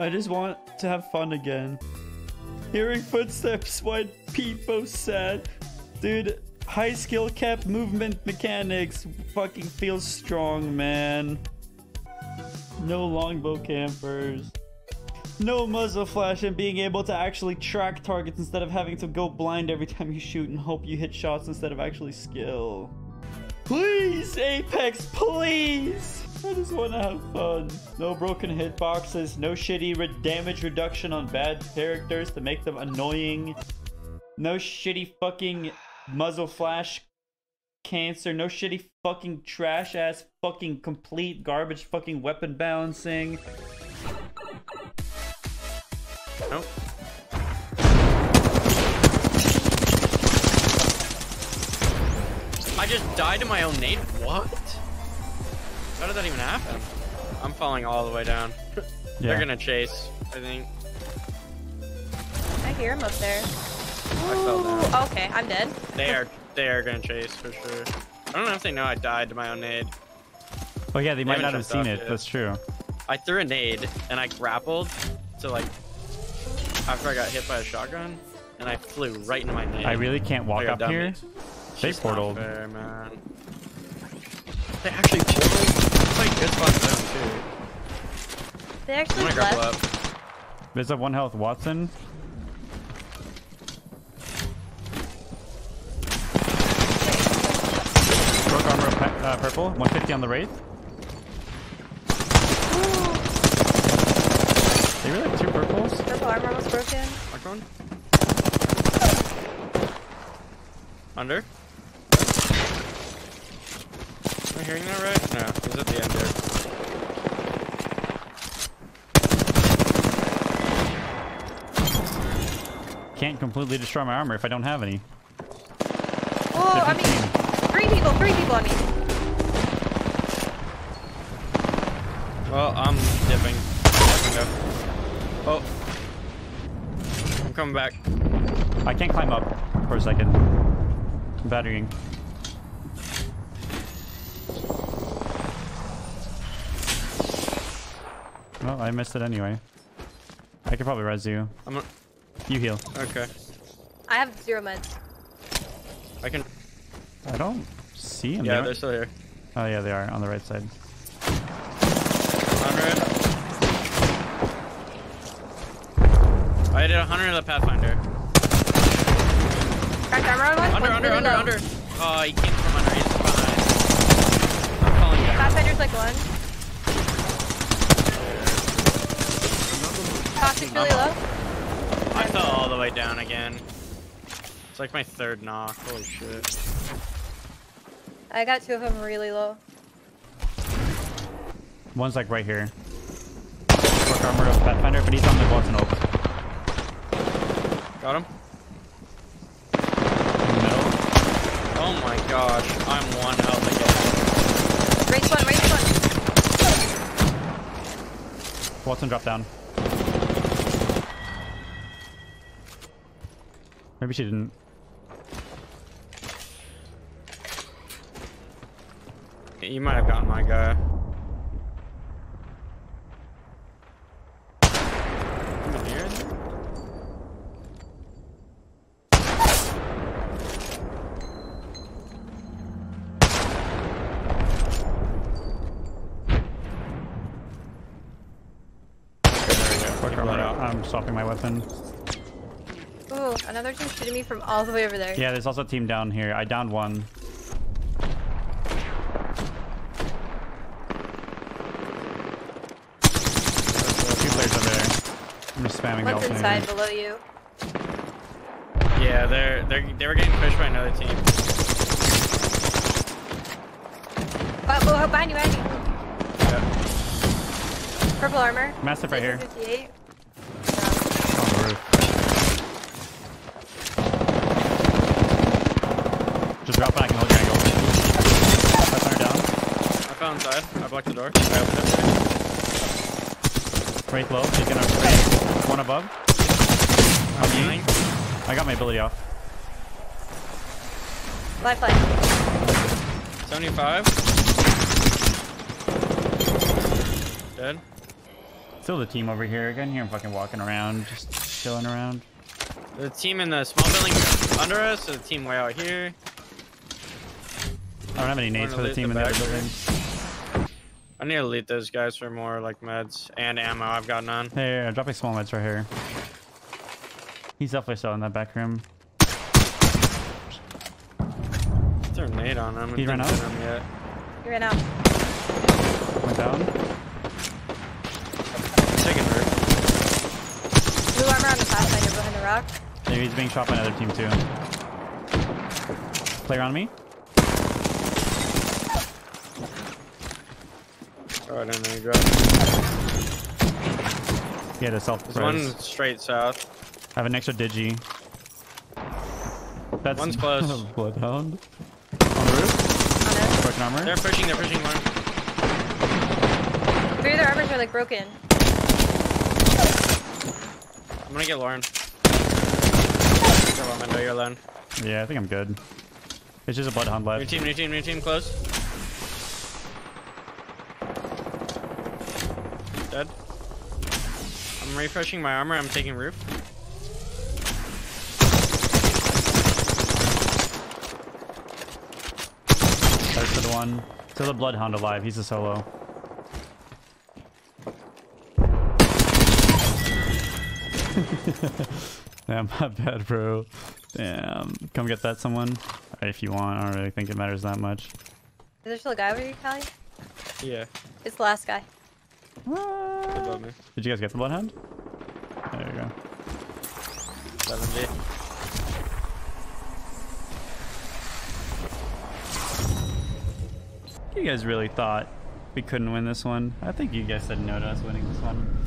I just want to have fun again. Hearing footsteps, white people sad. Dude, high skill cap movement mechanics fucking feels strong, man. No longbow campers. No muzzle flash and being able to actually track targets instead of having to go blind every time you shoot and hope you hit shots instead of actually skill. Please, Apex, please! I just want to have fun. No broken hitboxes, no shitty damage reduction on bad characters to make them annoying. No shitty fucking muzzle flash cancer. No shitty fucking trash ass fucking complete garbage fucking weapon balancing. Nope. I just died to my own nade? What? How did that even happen? I'm falling all the way down. Yeah. They're gonna chase, I think. I hear him up there. I fell down. Okay, I'm dead. They are gonna chase for sure. I don't know if they know I died to my own nade. Well, yeah, they might not have seen it. That's true. I threw a nade and I grappled to like. After I got hit by a shotgun, and I flew right into my nade. I really can't walk up here. They portaled. Fair, man. They actually killed. It's like good spot for them too. They actually left. There's a 1 health Watson. Broke armor purple. 150 on the Wraith. They really have 2 purples? Purple armor was broken. Mark one. Under. Am I hearing that right? No, he's at the end there. Can't completely destroy my armor if I don't have any. Oh, I mean, 3 people on me. Well, I'm dipping. Oh, I'm coming back. I can't climb up for a second. I'm battering. Well, I missed it anyway. I could probably res you. You heal. Okay. I have 0 meds. I don't see them. Yeah, they're still here. Oh yeah, they are on the right side. I did 100 of the Pathfinder. Cracked armor on one? Under. Oh, he came from under. He's behind. I'm calling you. Pathfinder's like 1. Toxic's really low. I fell all the way down again. It's like my 3rd knock. Holy shit. I got 2 of them really low. One's like right here. Work armor of Pathfinder, but he's on the Watson ult. Got him. No. Oh my gosh, I'm 1 health again. Race one. Watson, drop down. Maybe she didn't. You might have gotten my guy. I'm swapping my weapon. Ooh, another team shooting me from all the way over there. Yeah, there's also a team down here. I downed 1. There's 2 players over there. I'm just spamming the ultimate. One's inside below you. Yeah, they were getting pushed by another team. Oh, behind you. Yeah. Purple armor. Massive right here. 58. Just drop back and hold your angle. Pathfinder down. I fell inside. I blocked the door. I opened it. Wraith low. He's gonna break. 1 above. I'm healing. I got my ability off. Lifeline. 75. Dead. still the team over here. I can hear them fucking walking around, just chilling around. The team in the small building under us, or the team way out here? I don't have any nades for the team in the other building. I need to loot those guys for more like meds and ammo. I've got none. Hey, I'm dropping small meds right here. He's definitely still in that back room. Is there a nade on him? He ran out? Yet. He ran out. Went down. Taking her. Blue armor on the Pathfinder behind the rock. Maybe he's being shot by another team too. Player on me. Oh, I don't know. You dropped. Yeah, the self. There's one straight south. I have an extra digi. That's one's close. Bloodhound. On the roof. Broken armor. They're pushing. They're pushing one. Three of their armors are like broken. I'm gonna get Lauren. You're alone. Yeah, I think I'm good. It's just a Bloodhound left. New team, close. Dead. I'm refreshing my armor. I'm taking roof. That's for the one. Still the Bloodhound alive. He's a solo. Damn, my bad, bro. Damn. Come get that, someone. If you want, I don't really think it matters that much. Is there still a guy over here, Callie? Yeah. It's the last guy. Above me. Did you guys get the Bloodhound? There you go. 7G. You guys really thought we couldn't win this one? I think you guys said no to us winning this one.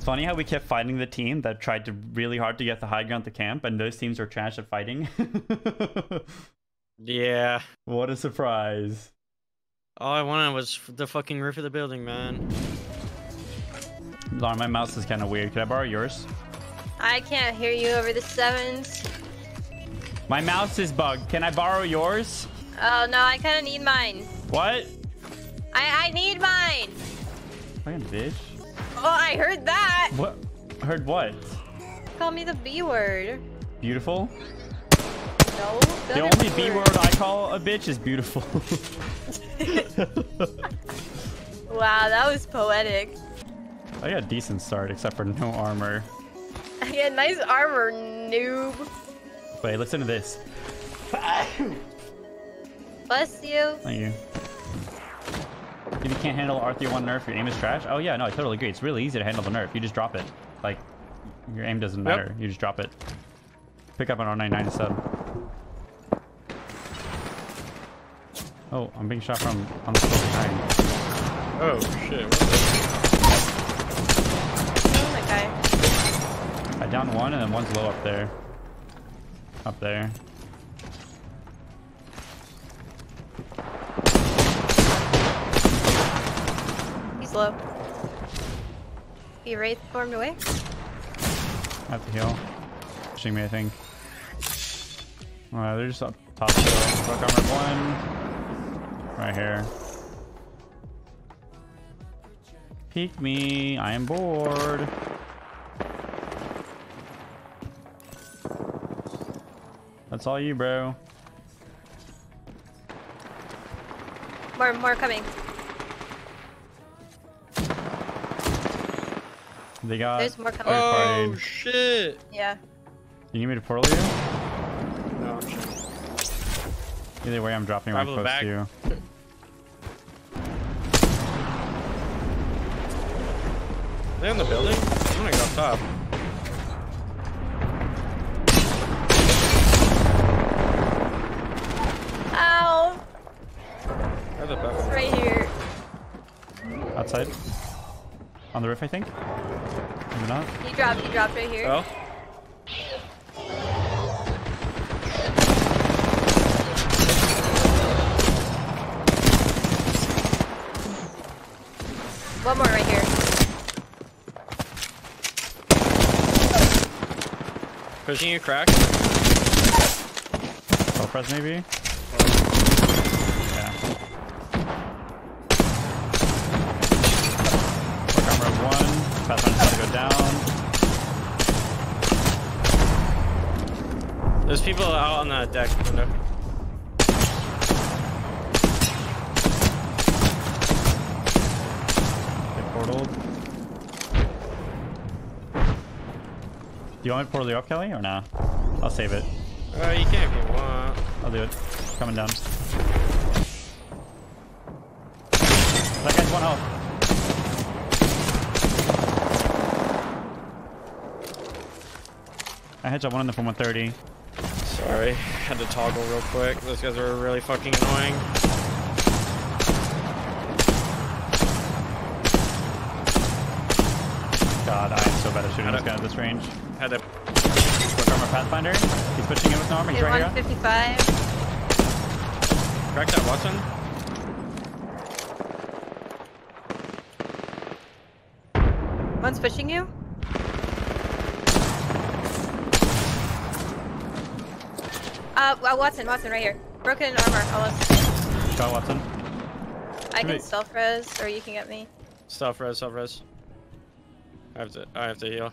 Funny how we kept fighting the team that tried to really hard to get the high ground to camp, and those teams were trash at fighting. Yeah. What a surprise. All I wanted was the fucking roof of the building, man. Lauren, my mouse is kind of weird. Could I borrow yours? I can't hear you over the sevens. My mouse is bugged. Can I borrow yours? Oh, no, I kind of need mine. What? I need mine. Fucking bitch. Oh, I heard that. What? Heard what? Call me the B word. Beautiful? No. The only B word I call a bitch is beautiful. Wow, that was poetic. I got a decent start, except for no armor. I got nice armor, noob. Wait, listen to this. Bless you. Thank you. If you can't handle R3-1 nerf, your aim is trash. Oh yeah, no, I totally agree. It's really easy to handle the nerf. You just drop it. Like, your aim doesn't matter. Yep. You just drop it. Pick up an R99 instead. Oh, I'm being shot from on the behind. Oh shit! What the guy. I downed one, and then one's low up there. Up there. Low. He Wraith formed away. I have to heal. Pushing me, I think. They're just up top. Broke armor 1. Right here. Peek me. I am bored. That's all you, bro. More coming. They got there's more coming. Oh shit! Yeah. You need me to portal you? No. Either way, I'm dropping right close to you. They're in the building. I'm gonna go up top. Ow! Where's the building? Right here. Outside. On the roof, I think. Maybe not. He dropped right here. Oh. One more right here. Pushing a crack. Self press maybe. One. Pathfinder's gotta go down. There's people out on the deck window. Do you want me to portal you up, Kelly, or nah? I'll save it. You can if you want. I'll do it. Coming down. That guy's one health. I headshot one of them from 130. Sorry, had to toggle real quick. Those guys are really fucking annoying. God, I am so bad at shooting this guy at this range. Had to work on my Pathfinder. He's pushing in with no armor. He's right here. 155. Crack that, Watson. One's pushing you. Watson, right here. Broken armor, almost. Got Watson. I can self res, or you can get me. Self res. I have to heal.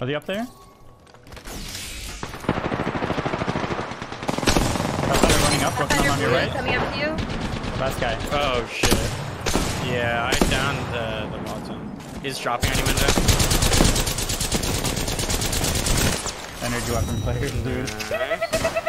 Are they up there? Pathfinder running up, Pathfinder on your right. Coming up to you. Last guy. Oh shit. Yeah, I downed the Watson. He's dropping any minute. Energy weapon players, dude.